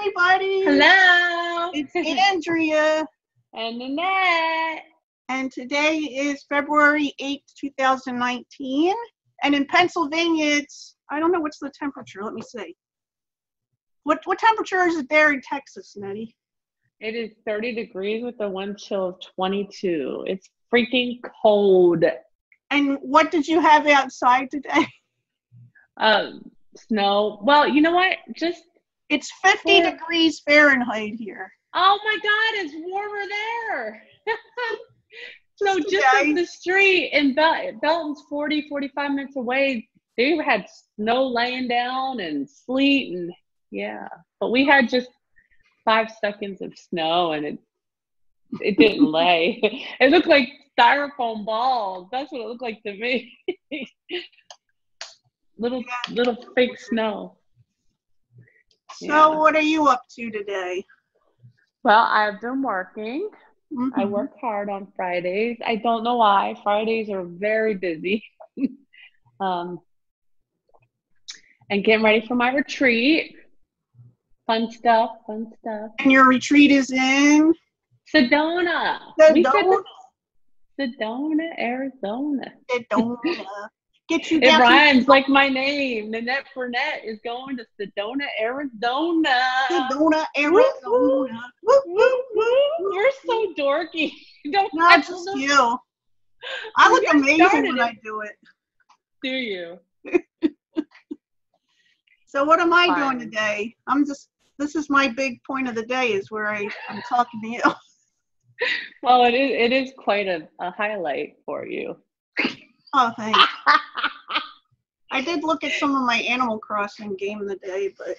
everybody. Hello. It's Andrea. And Annette. And today is February 8th, 2019. And in Pennsylvania, it's, I don't know what's the temperature. Let me see. What temperature is it there in Texas, Nettie? It is 30 degrees with a wind chill of 22. It's freaking cold. And what did you have outside today? Snow. Well, you know what? Just it's 50 degrees Fahrenheit here. Oh my God, it's warmer there. So just up the street in Belton's 40, 45 minutes away, they had snow laying down and sleet and yeah. But we had just 5 seconds of snow and it didn't lay. It looked like styrofoam balls. That's what it looked like to me. Little fake snow. So what are you up to today? Well, I've been working. Mm-hmm. I work hard on Fridays. I don't know why. Fridays are very busy. And getting ready for my retreat. Fun stuff. And your retreat is in? Sedona. Sedona, Arizona. Sedona. It rhymes like my name. Nanette Burnett is going to Sedona, Arizona. Woo, woo, woo, woo. You're so dorky. Not just you. I look amazing when I do it. Do you? So what am I doing today? This is my big point of the day is where I'm talking to you. Well, it is quite a highlight for you. Oh, thanks. I did look at some of my Animal Crossing game of the day, but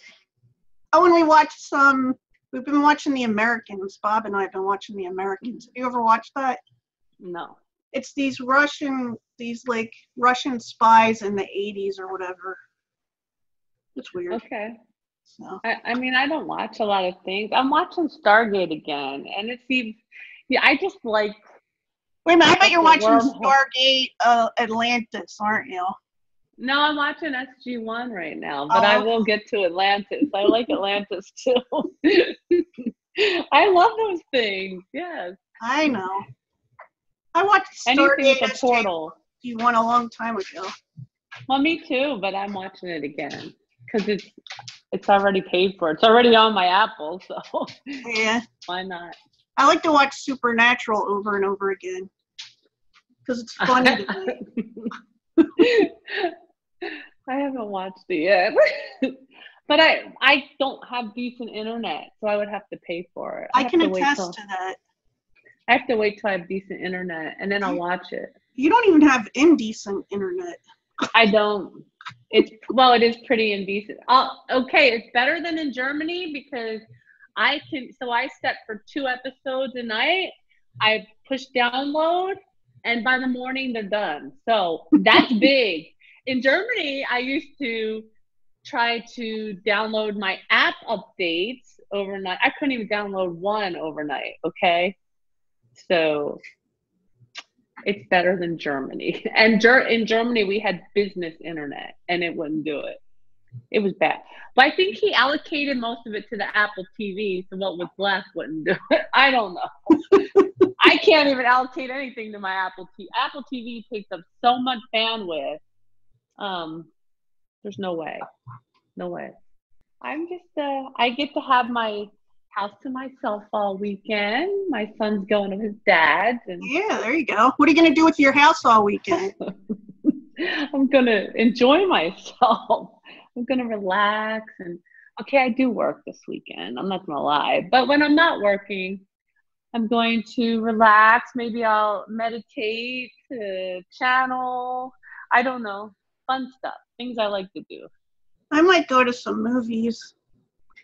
and we watched some. We've been watching The Americans. Bob and I have been watching The Americans. Have you ever watched that? No. It's these Russian spies in the 80s or whatever. It's weird. Okay. So I mean, I don't watch a lot of things. I'm watching Stargate again, and it seems. Yeah, I just like. Wait a minute, I bet you're watching Stargate Atlantis, aren't you? No, I'm watching SG-1 right now, but I will get to Atlantis. I like Atlantis, too. I love those things, yes. I know. I watched Stargate SG-1 a long time ago. Well, me too, but I'm watching it again because it's already paid for. It's already on my Apple, so yeah, why not? I like to watch Supernatural over and over again because it's funny to me. I haven't watched it yet, but I don't have decent internet, so I would have to pay for it. I can attest to that. I have to wait till I have decent internet, and then I'll watch it. You don't even have indecent internet. I don't. It is pretty indecent. Okay, it's better than in Germany because. I set for 2 episodes a night. I push download, and by the morning they're done. So that's big. In Germany, I used to try to download my app updates overnight. I couldn't even download one overnight. Okay, so it's better than Germany. And in Germany, we had business internet, and it wouldn't do it. It was bad. But I think he allocated most of it to the Apple TV, so what was left wouldn't do it. I don't know. I can't even allocate anything to my Apple TV. Apple TV takes up so much bandwidth. There's no way. No way. I'm just, I get to have my house to myself all weekend. My son's going to his dad's. Yeah, there you go. What are you going to do with your house all weekend? I'm going to enjoy myself. I'm going to relax and, okay, I do work this weekend. I'm not going to lie. But when I'm not working, I'm going to relax. Maybe I'll meditate, channel. I don't know. Fun stuff. Things I like to do. I might go to some movies.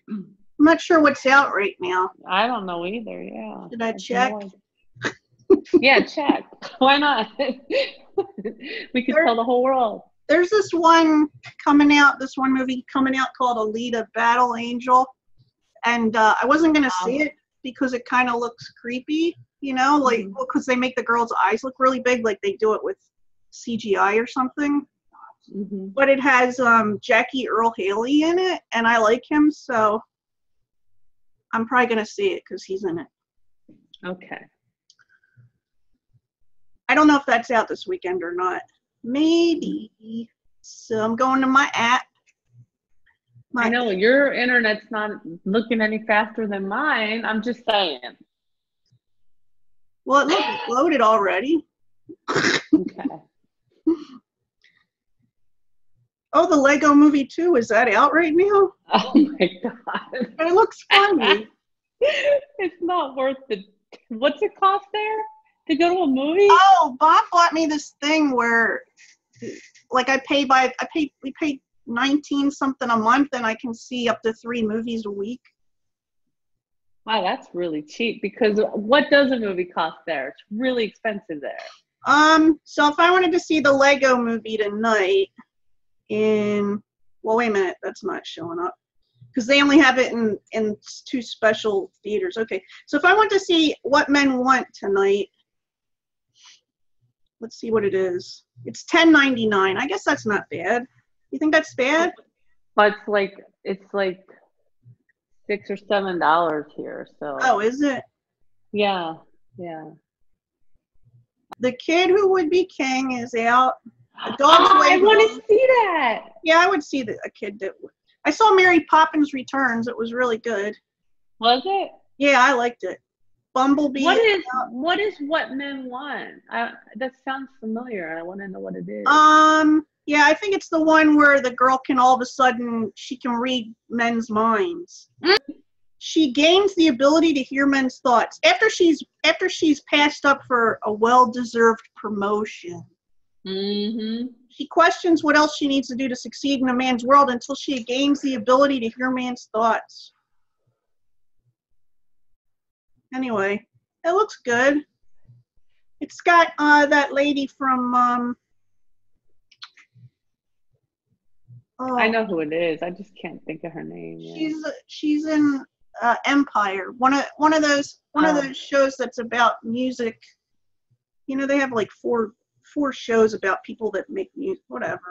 I'm not sure what's out right now. I don't know either, yeah. Should I check? Yeah, check. Why not? We could tell the whole world. There's this one movie coming out called Alita Battle Angel. And I wasn't going to see it because it kind of looks creepy, you know, like because they make the girl's eyes look really big, like they do it with CGI or something. Mm-hmm. But it has Jackie Earl Haley in it, and I like him, so I'm probably going to see it because he's in it. Okay. I don't know if that's out this weekend or not. Maybe. So I'm going to my app. I know your internet's not looking any faster than mine. I'm just saying. Well, it looked loaded already. Okay. Oh, the Lego Movie 2, is that out right now? Oh my God. It looks funny. It's not worth it. What's it cost there to go to a movie? Oh, Bob bought me this thing where, like, we paid 19 something a month, and I can see up to 3 movies a week. Wow, that's really cheap, because what does a movie cost there? It's really expensive there. So if I wanted to see the Lego Movie tonight in, well, wait a minute, that's not showing up because they only have it in 2 special theaters. Okay, so if I want to see What Men Want tonight, let's see what it is. It's $10.99. I guess that's not bad. You think that's bad? But it's like $6 or $7 here. So. Oh, is it? Yeah, yeah. The Kid Who Would Be King is out. A Dog I want to see that. Yeah, I would see that. A kid that would. I saw Mary Poppins Returns. It was really good. Was it? Yeah, I liked it. Bumblebee. What is What Men Want? That sounds familiar. I want to know what it is. Yeah, I think it's the one where the girl can all of a sudden, she can read men's minds. She gains the ability to hear men's thoughts after she's passed up for a well-deserved promotion. Mm-hmm. She questions what else she needs to do to succeed in a man's world until she gains the ability to hear man's thoughts. Anyway, it looks good. It's got that lady from... I know who it is. I just can't think of her name. Yeah. She's in Empire, one of those shows that's about music. You know, they have like four shows about people that make music, whatever.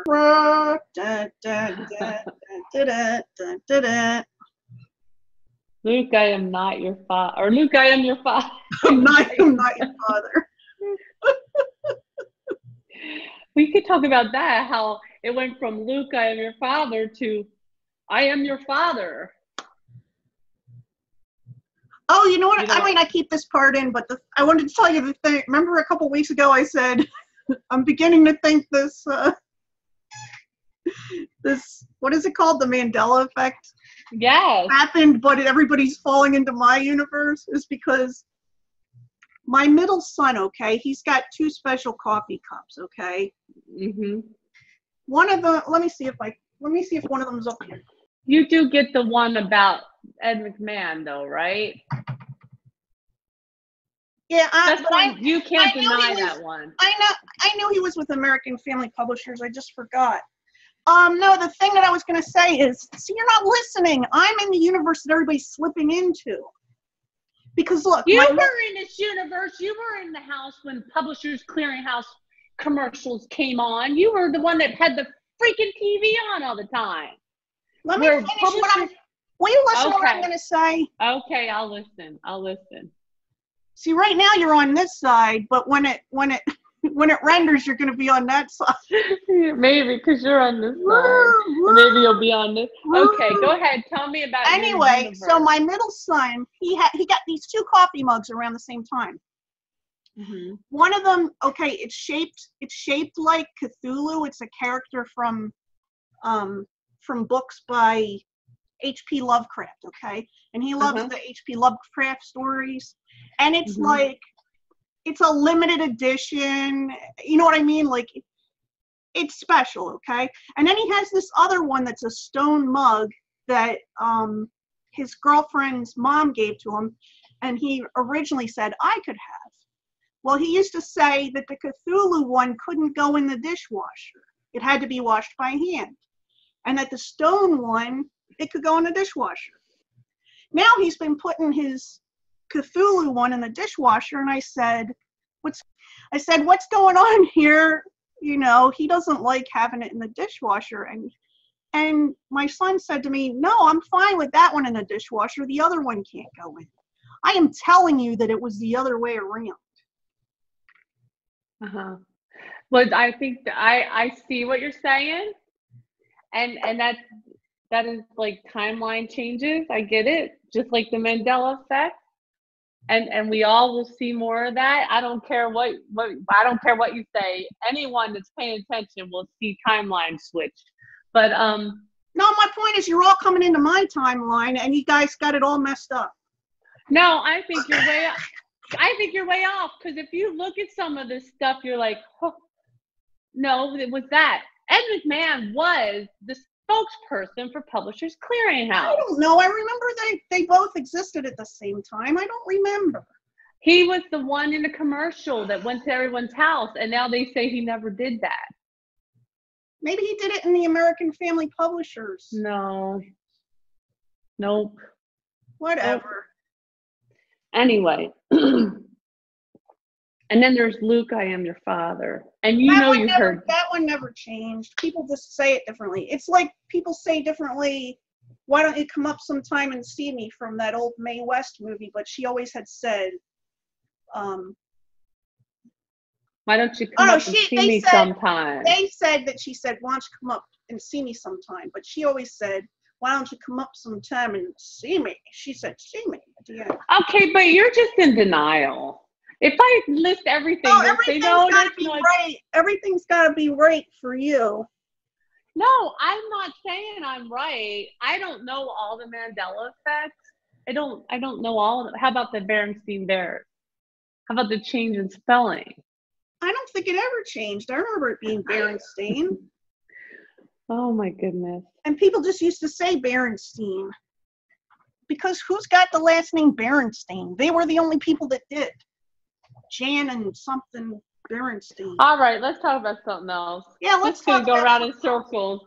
Luke, I am not your father. Or Luke, I am your father. I'm not your father. We could talk about that, how it went from Luke, I am your father, to I am your father. Oh, you know what? You know, I mean, I keep this part in, but I wanted to tell you the thing. Remember a couple weeks ago I said, I'm beginning to think this, what is it called? The Mandela effect? Yes. Happened, but everybody's falling into my universe is because my middle son, okay, he's got 2 special coffee cups, okay? Mm-hmm. One of them, let me see if one of them's up here. You do get the one about Ed McMahon, though, right? Yeah, you can't deny that one. I know he was with American Family Publishers. I just forgot. No, the thing that I was going to say is, see, you're not listening. I'm in the universe that everybody's slipping into. Because look, you were in this universe. You were in the house when Publishers Clearinghouse commercials came on. You were the one that had the freaking TV on all the time. Let me finish what I'm. Will you listen to what I'm going to say? Okay, I'll listen. See, right now you're on this side, but when it renders, you're going to be on that side. Maybe because you're on this side. Maybe you'll be on this. Okay, go ahead. Tell me about. Anyway, so my middle son, he got these 2 coffee mugs around the same time. Mm-hmm. One of them, okay, it's shaped like Cthulhu. It's a character from books by H.P. Lovecraft. Okay, and he loves the H.P. Lovecraft stories, and it's like. It's a limited edition. You know what I mean? Like, it's special, okay? And then he has this other one that's a stone mug that his girlfriend's mom gave to him, and he originally said, I could have. Well, he used to say that the Cthulhu one couldn't go in the dishwasher. It had to be washed by hand. And that the stone one, it could go in the dishwasher. Now he's been putting his Cthulhu one in the dishwasher, and I said, what's going on here? You know, he doesn't like having it in the dishwasher. And And my son said to me, no, I'm fine with that one in the dishwasher. The other one can't go in. I am telling you that it was the other way around. Uh-huh. Well, I think I see what you're saying. And that is like timeline changes. I get it. Just like the Mandela effect. And we all will see more of that. I don't care what you say. Anyone that's paying attention will see timeline switch. But no, my point is you're all coming into my timeline and you guys got it all messed up. No, I think you're way off. I think you're way off, because if you look at some of this stuff, you're like, oh, no, it was that. Ed McMahon was the spokesperson for Publishers Clearinghouse. I don't know. I remember they both existed at the same time. I don't remember. He was the one in the commercial that went to everyone's house, and now they say he never did that. Maybe he did it in the American Family Publishers. No. Nope. Whatever. Anyway. And then there's Luke, I am your father. And you know you heard. That one never changed. People just say it differently. It's like people say differently, why don't you come up sometime and see me, from that old Mae West movie, but she always had said, why don't you come up and see me sometime? They said that she said, why don't you come up and see me sometime? But she always said, why don't you come up sometime and see me? She said, see me. Yeah. Okay, but you're just in denial. If I list everything, right. Everything's got to be right for you. No, I'm not saying I'm right. I don't know all the Mandela effects. I don't know all of them. How about the Berenstain Bears? How about the change in spelling? I don't think it ever changed. I remember it being Berenstain. Oh my goodness. And people just used to say Berenstain, because who's got the last name Berenstain? They were the only people that did. Jan and something Berenstain. All right, let's talk about something else. Yeah, let's talk about, go around in circles.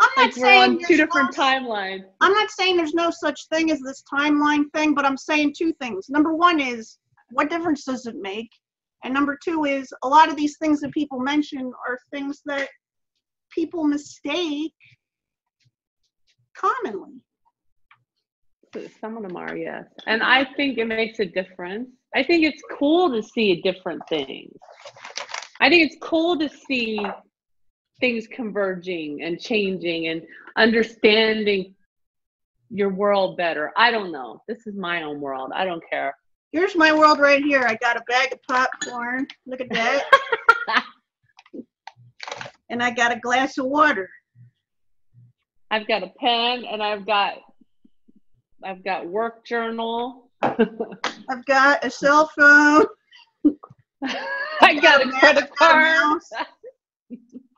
I'm not saying two different timelines. I'm not saying there's no such thing as this timeline thing, but I'm saying two things. Number one is, what difference does it make? And number two is, a lot of these things that people mention are things that people mistake commonly. Some of them are, yes. And I think it makes a difference. I think it's cool to see different things. I think it's cool to see things converging and changing and understanding your world better. I don't know. This is my own world. I don't care. Here's my world right here. I got a bag of popcorn. Look at that. And I got a glass of water. I've got a pen, and I've got work journal. I've got a cell phone. I got a credit card.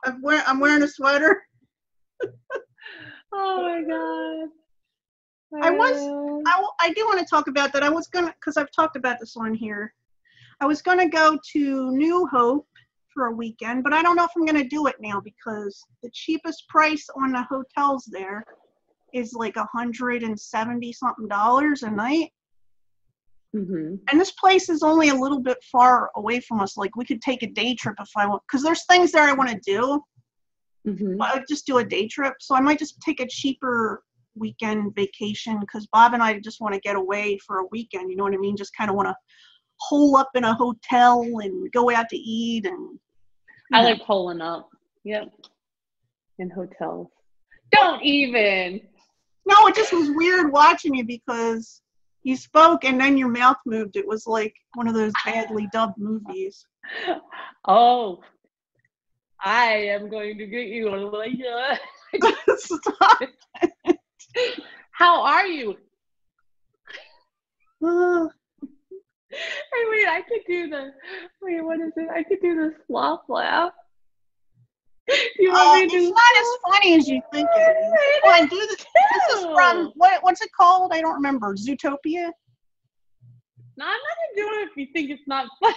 I'm wearing a sweater. Oh my God. I do want to talk about that. I was gonna, because I've talked about this on here. I was gonna go to New Hope for a weekend, but I don't know if I'm gonna do it now, because the cheapest price on the hotels there is like $170-something a night. Mm-hmm. And this place is only a little bit far away from us. Like, we could take a day trip if I want, because there's things there I want to do. Mm-hmm. But I would just do a day trip. So I might just take a cheaper weekend vacation, because Bob and I just want to get away for a weekend, you know what I mean? Just kind of want to hole up in a hotel and go out to eat. And I like holing up. Yep. In hotels. Don't even. No, it just was weird watching you, because you spoke and then your mouth moved. It was like one of those badly dubbed movies. Oh, I am going to get you. Stop. How are you? Hey, wait, I could do the, wait, what is it? I could do the slop laugh. You want me to, it's not as funny as you think it is. Well, I do this is from, what's it called? I don't remember. Zootopia? No, I'm not going to do it if you think it's not funny.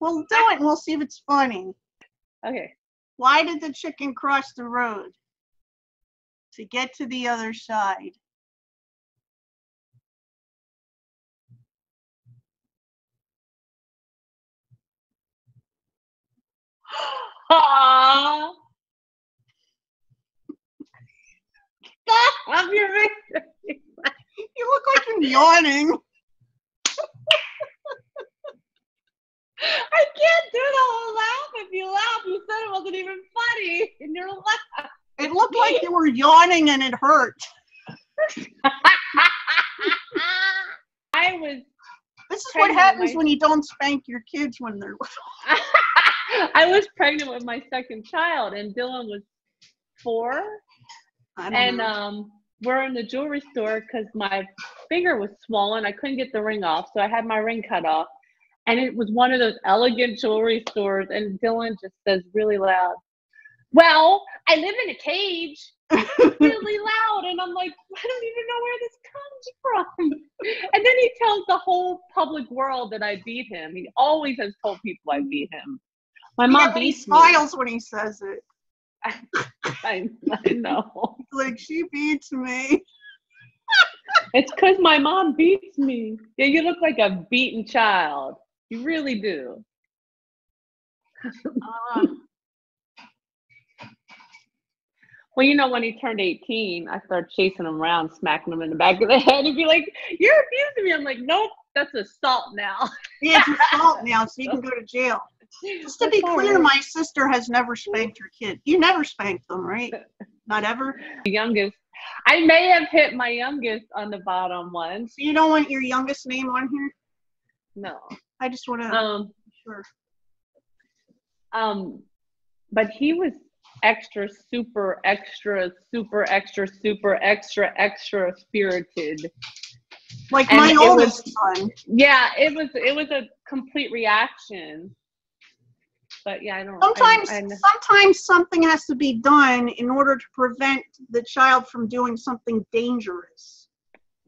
Well, do it and we'll see if it's funny. Okay. Why did the chicken cross the road? To get to the other side. Stop! You look like you're yawning. I can't do the whole laugh. If you laugh, you said it wasn't even funny in your laugh. It looked like you were yawning and it hurt. I was. This is what happens when you don't spank your kids when they're little. I was pregnant with my second child, and Dylan was 4. And we're in the jewelry store because my finger was swollen. I couldn't get the ring off, so I had my ring cut off. And it was one of those elegant jewelry stores, and Dylan just says really loud, "Well, I live in a cage." It's really loud, and I'm like, I don't even know where this comes from. And then he tells the whole public world that I beat him. He always has told people I beat him. My mom beats me. He smiles when he says it. I know. Like, she beats me. It's because my mom beats me. Yeah, you look like a beaten child. You really do. Well, you know, when he turned 18, I started chasing him around, smacking him in the back of the head. He'd be like, "You're abusing me." I'm like, "Nope, that's assault now." Yeah, it's assault now, so you can go to jail. Just to be clear, my sister has never spanked her kid. You never spanked them, right? Not ever? The youngest. I may have hit my youngest on the bottom one. So you don't want your youngest name on here? No. I just want to. Sure. But he was extra, super, extra, super, extra, super, extra, extra spirited. Like my oldest son. Yeah, it was a complete reaction. But yeah, I don't. Sometimes something has to be done in order to prevent the child from doing something dangerous.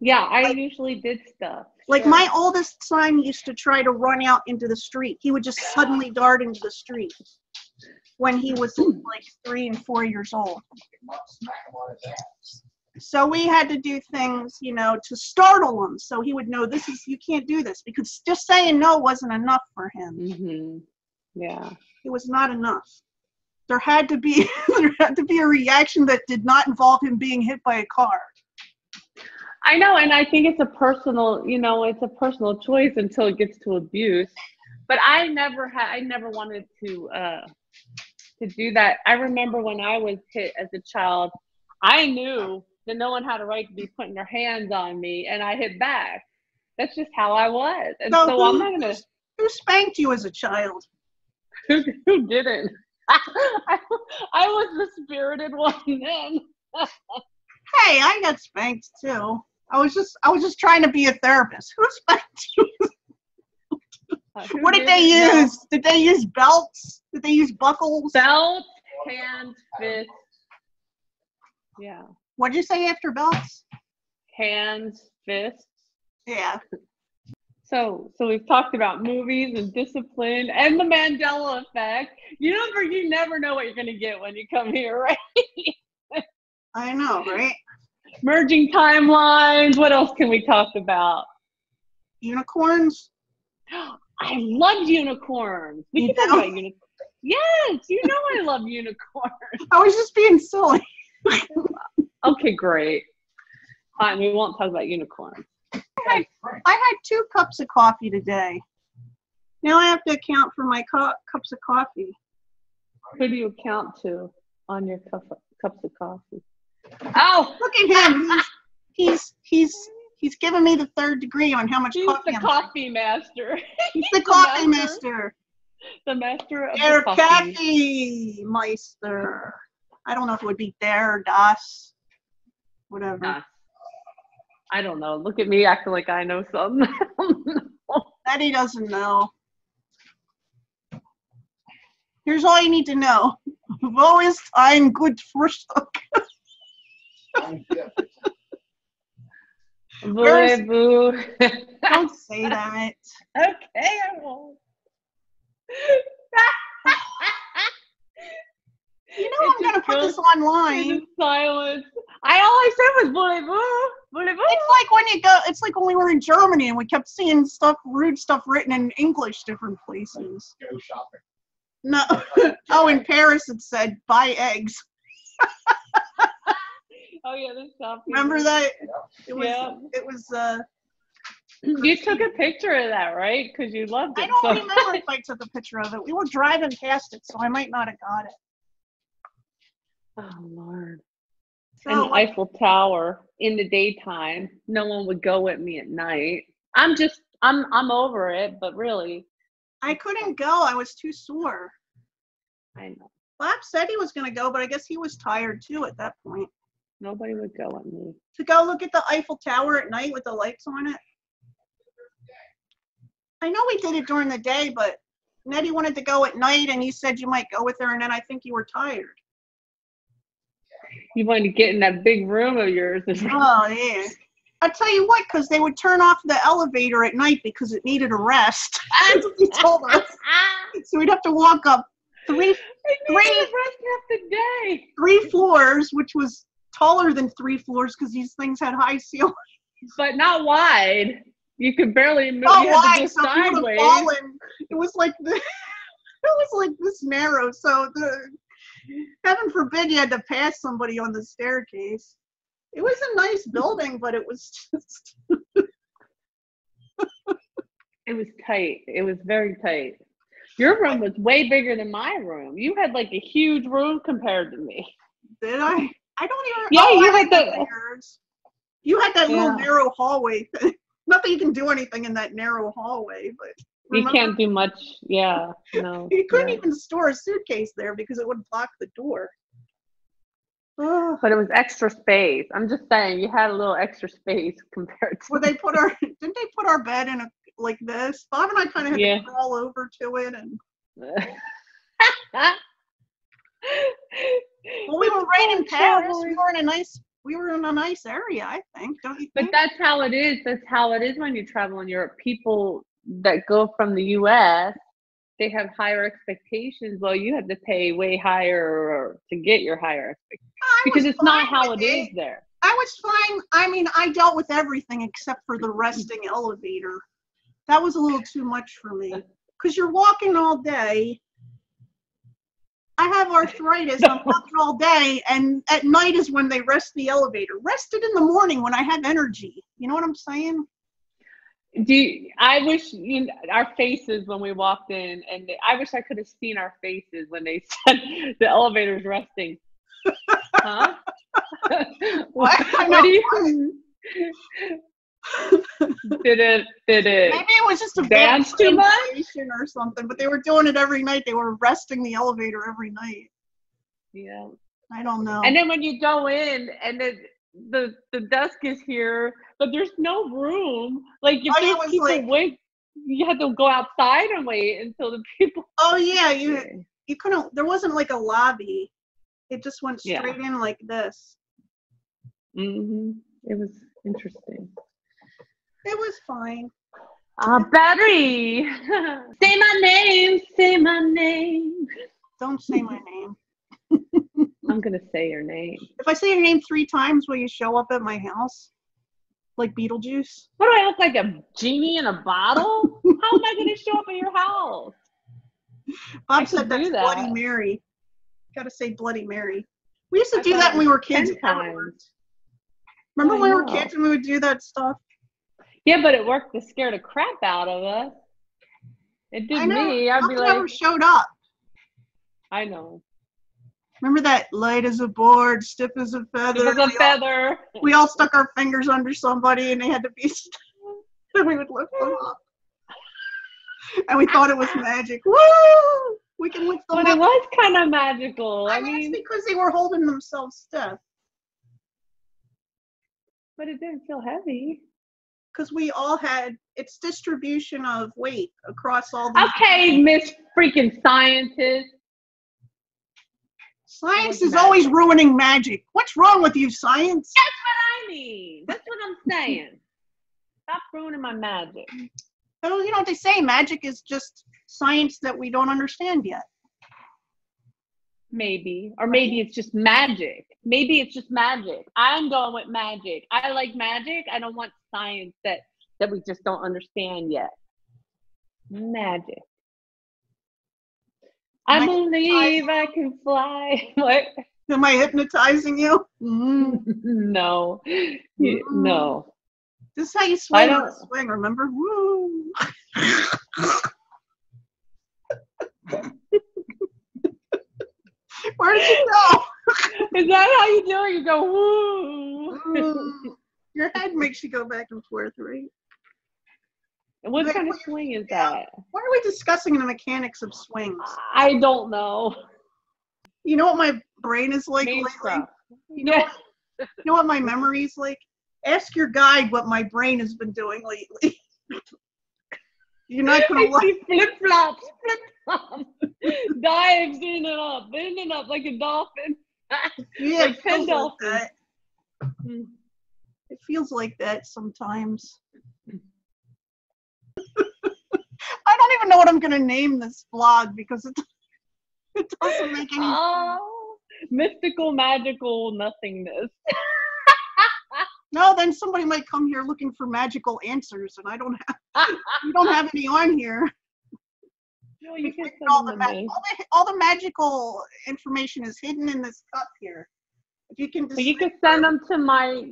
Yeah, I usually did stuff. Like my oldest son used to try to run out into the street. He would just suddenly dart into the street when he was like 3 and 4 years old. So we had to do things, you know, to startle him so he would know this is, you can't do this, because just saying no wasn't enough for him. Mm-hmm. Yeah. It was not enough. There had to be a reaction that did not involve him being hit by a car. I know, and I think it's a personal, you know, it's a personal choice until it gets to abuse. But I never wanted to do that. I remember when I was hit as a child, I knew that no one had a right to be putting their hands on me, and I hit back. That's just how I was. And so I'm not gonna. Who spanked you as a child? Who didn't? I was the spirited one then. Hey, I got spanked too. I was just trying to be a therapist. Who spanked you? What did they use? No. Did they use belts? Did they use buckles? Belt, hand, fist. Yeah. What did you say after belts? Hands, fists. Yeah. So we've talked about movies and discipline and the Mandela effect. You never know what you're going to get when you come here, right? I know, right? Merging timelines. What else can we talk about? Unicorns. I love unicorns. We can talk about unicorns. Yes, you know I love unicorns. I was just being silly. Okay, great. Fine, we won't talk about unicorns. I had 2 cups of coffee today. Now I have to account for my cups of coffee. Who do you account to on your cups of coffee? Oh, look at him. He's giving me the 3rd degree on how much coffee. He's the coffee master. He's the coffee master. The master of the coffee meister. I don't know if it would be there, das, whatever. I don't know. Look at me acting like I know something. That he doesn't know. Here's all you need to know. Wo ist ein gut Frühstück? Don't say that. Okay, I won't. You know I'm going to put this online. Silence. I always said was voulez-vous. It's like when you go, it's like when we were in Germany and we kept seeing rude stuff written in English different places. Go shopping. No. In Paris it said, buy eggs. Oh yeah, the selfie. Remember that? It was. Yeah. It was. You took a picture of that, right? Because you loved it. I don't remember if I took a picture of it. We were driving past it, so I might not have got it. Oh Lord. So, and the Eiffel Tower in the daytime. No one would go with me at night. I'm over it, but really. I couldn't go. I was too sore. I know. Bob said he was going to go, but I guess he was tired too at that point. Nobody would go with me. To go look at the Eiffel Tower at night with the lights on it? I know we did it during the day, but Nettie wanted to go at night, and you said you might go with her, and then I think you were tired. You wanted to get in that big room of yours. Oh, yeah. I'll tell you what, because they would turn off the elevator at night because it needed a rest. That's what you told us. So we'd have to walk up three floors, which was taller than 3 floors because these things had high ceilings. But not wide. You could barely move. Oh, wide. So sideways. It was like this. It was like this narrow. So heaven forbid you had to pass somebody on the staircase. It was a nice building, but it was just. It was tight. It was very tight. Your room was way bigger than my room. You had like a huge room compared to me. Did I? I don't even. Yeah, oh, you had the. You had that little narrow hallway thing. Not that you can do anything in that narrow hallway, but. Remember? You can't do much. Yeah. No. You couldn't even store a suitcase there because it would block the door. But it was extra space. I'm just saying, you had a little extra space compared to. Well, didn't they put our bed in a like this? Bob and I kind of had to crawl over to it, and well, we were right in Paris. We were in a nice area, I think. Don't you think? But that's how it is. That's how it is when you travel in Europe. People that go from the U.S. they have higher expectations. Well, you have to pay way higher to get your higher expectations. Because it's not how it is there. I was fine. I mean, I dealt with everything except for the resting elevator. That was a little too much for me. Because you're walking all day. I have arthritis. No. I'm walking all day. And at night is when they rest the elevator. Rested in the morning when I have energy. You know what I'm saying? I wish our faces when we walked in. And I wish I could have seen our faces when they said the elevator's resting. Huh? What do you did it maybe it was just a dance too much or something, but they were doing it every night. They were resting the elevator every night. Yeah, I don't know. And then when you go in and the desk is here, but there's no room. Like if there's people like, wait, you had to go outside and wait until the people. Oh yeah, you couldn't. There wasn't like a lobby. It just went straight in like this. Mm-hmm. It was interesting. It was fine. Battery. Say my name. Say my name. Don't say my name. I'm going to say your name. If I say your name 3 times, will you show up at my house? Like Beetlejuice? What do I look like? A genie in a bottle? How am I going to show up at your house? Bob said that's that. Bloody Mary. Gotta say Bloody Mary. We used to do that when we were kids. Remember when we were kids and we would do that stuff? Yeah, but it worked to scare the crap out of us. It did me. I'd be like, never showed up. I know. Remember that light as a board, stiff as a feather. Stiff as a feather. We all stuck our fingers under somebody and they had to be stiff. And we would lift them up. And we thought it was magic. Woo! We can lift them up. But it was kind of magical. I mean, it's because they were holding themselves stiff. But it didn't feel heavy. Because we all had, it's distribution of weight across all the. Okay, Miss freaking Scientist. Science is always ruining magic. What's wrong with you, science? That's what I mean. That's what I'm saying. Stop ruining my magic. So, you know what they say, magic is just science that we don't understand yet. Maybe. Or maybe it's just magic. Maybe it's just magic. I'm going with magic. I like magic. I don't want science that we just don't understand yet. Magic. I believe I can fly. What? Am I hypnotizing you? No. No. This is how you swing. Swing, remember? Woo. Where did you go? Is that how you do it? You go, woo. Your head makes you go back and forth, right? And what kind of swing is that? Why are we discussing the mechanics of swings? I don't know. You know what my brain is like lately? You know what my memory is like? Ask your guide what my brain has been doing lately. You're not going to like flip-flops, flip-flops. Dives in and up like a dolphin. Yeah, like it feels like that. It feels like that sometimes. I don't even know what I'm going to name this vlog because it doesn't make any sense. Mystical, magical nothingness. No, then somebody might come here looking for magical answers, and I don't have. You don't have any on here. No, you can't send all, all the magical information is hidden in this cup here. If you can. You can send them to my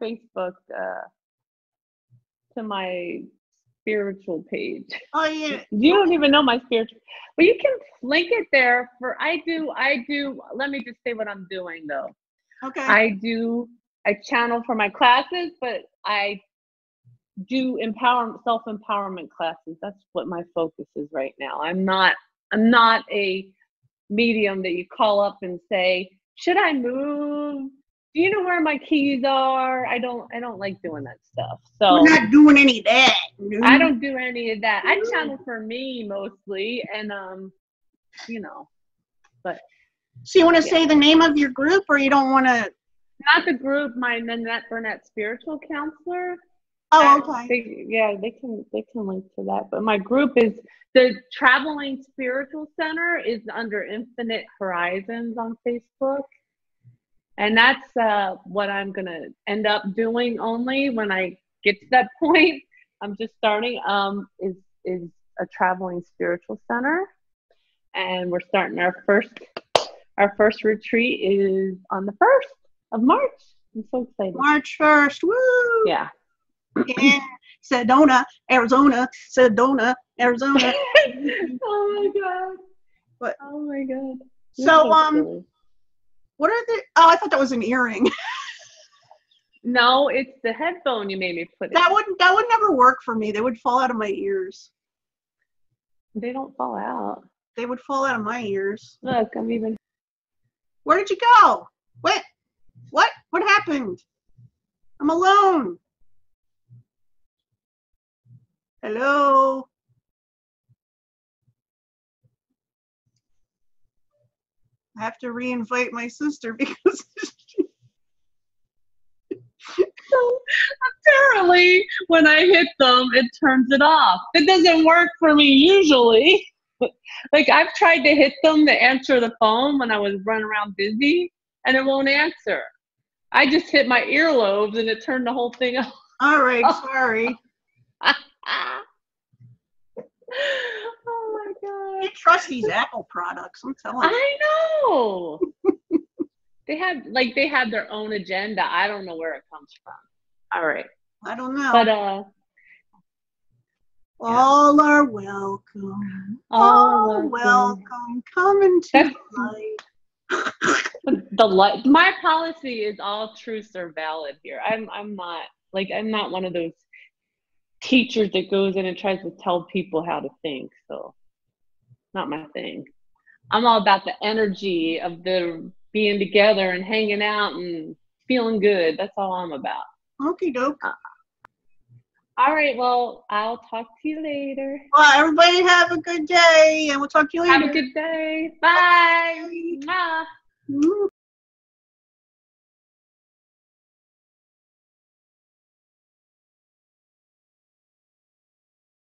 Facebook to my spiritual page. Oh yeah. You don't even know my spiritual, but you can link it there for. I do. Let me just say what I'm doing though. Okay. I channel for my classes, but I do self-empowerment classes. That's what my focus is right now. I'm not a medium that you call up and say, should I move? Do you know where my keys are? I don't like doing that stuff. So we're not doing any of that. I don't do any of that. I channel for me mostly, and you know, but. So you want to say the name of your group, or you don't want to? Not the group, my Nanette Burnett spiritual counselor. Oh, okay. They can link to that. But my group is the Traveling Spiritual Center is under Infinite Horizons on Facebook. And that's what I'm going to end up doing only when I get to that point. I'm just starting is a Traveling Spiritual Center. And we're starting our first retreat is on the 1st. Of March. I'm so excited. March 1st. Woo! Yeah. In Sedona, Arizona. Sedona, Arizona. Oh my god. What? Oh my god. You're so silly. What are the I thought that was an earring. No, it's the headphone you made me put in. That would never work for me. They would fall out of my ears. They don't fall out. They would fall out of my ears. Look, I'm even. Where did you go? What? What happened? I'm alone. Hello. I have to reinvite my sister because so apparently when I hit them, it turns it off. It doesn't work for me usually. Like I've tried to hit them to answer the phone when I was running around busy and it won't answer. I just hit my earlobes and it turned the whole thing off. All right, sorry. Oh my god! You trust these Apple products? I'm telling you. I know. they have their own agenda. I don't know where it comes from. All right. I don't know. But all are welcome. All are welcome. Come into light. My policy is all truths are valid here. I'm not one of those teachers that goes in and tries to tell people how to think. So not my thing. I'm all about the energy of the being together and hanging out and feeling good. That's all I'm about. Okie doke. All right, well, I'll talk to you later. Well, everybody have a good day, and we'll talk to you later. Have a good day. Bye. Bye. Mwah.